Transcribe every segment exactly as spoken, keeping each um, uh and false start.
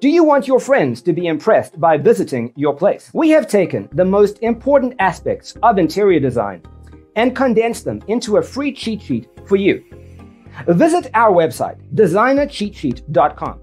Do you want your friends to be impressed by visiting your place? We have taken the most important aspects of interior design and condensed them into a free cheat sheet for you. Visit our website, designer cheat sheet dot com.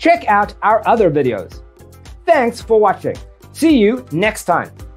Check out our other videos. Thanks for watching. See you next time.